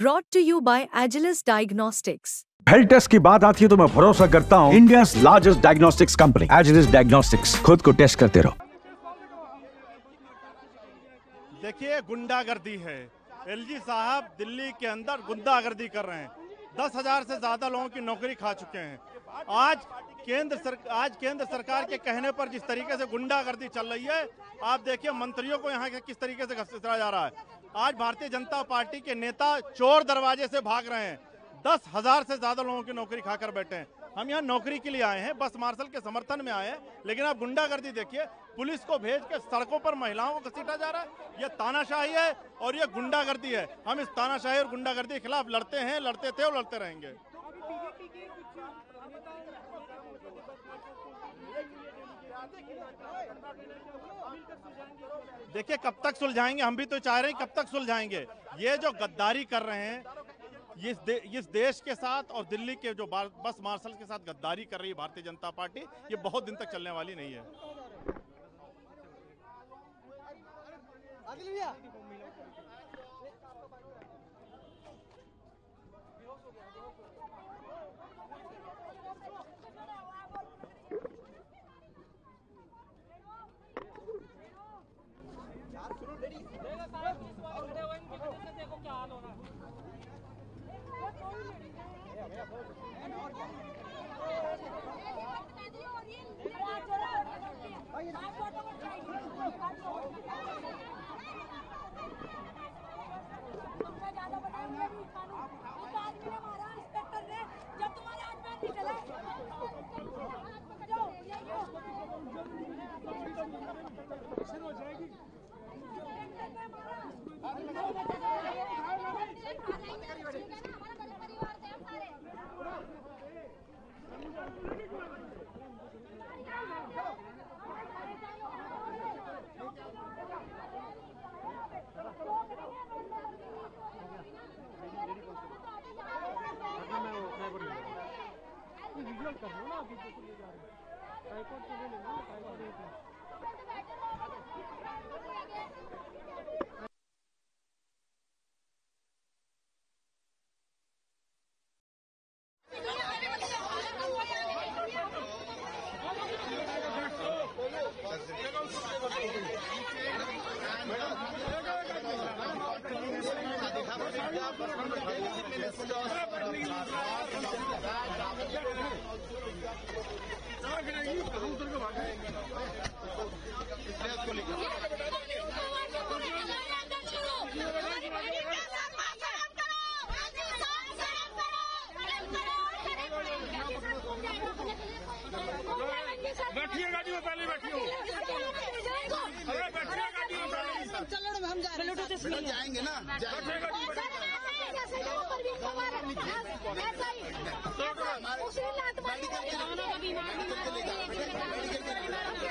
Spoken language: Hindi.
Brought to you by Agilis Diagnostics. Health test की बात आती है तो मैं भरोसा करता हूँ इंडिया की largest diagnostics company Agilis diagnostics. खुद को टेस्ट करते रहो। देखिए गुंडागर्दी है, LG साहब दिल्ली के अंदर गुंडागर्दी कर रहे हैं। 10,000 से ज्यादा लोगों की नौकरी खा चुके हैं। आज केंद्र सरकार के कहने पर जिस तरीके से गुंडागर्दी चल रही है, आप देखिए मंत्रियों को यहाँ किस तरीके से घसीटा जा रहा है। आज भारतीय जनता पार्टी के नेता चोर दरवाजे से भाग रहे हैं। 10,000 से ज्यादा लोगों की नौकरी खाकर बैठे हैं। हम यहाँ नौकरी के लिए आए हैं, बस मार्शल के समर्थन में आए हैं, लेकिन आप गुंडागर्दी देखिए। पुलिस को भेज के सड़कों पर महिलाओं को घसीटा जा रहा है। यह तानाशाही है और यह गुंडागर्दी है। हम इस तानाशाही और गुंडागर्दी के खिलाफ लड़ते हैं, लड़ते थे और लड़ते रहेंगे। देखिए कब तक सुलझाएंगे, हम भी तो चाह रहे हैं कब तक सुलझाएंगे। ये जो गद्दारी कर रहे हैं इस देश के साथ और दिल्ली के जो बस मार्शल के साथ गद्दारी कर रही है भारतीय जनता पार्टी, ये बहुत दिन तक चलने वाली नहीं है। बैठिए गाड़ी में, पहले बैठिए। अरे बैठिए गाड़ी में पहले। चलो हम जा रहे हैं, चलो जाएंगे ना। बैठिए गाड़ी में। ऐसा ही। उसी लात मार के बीमार बीमार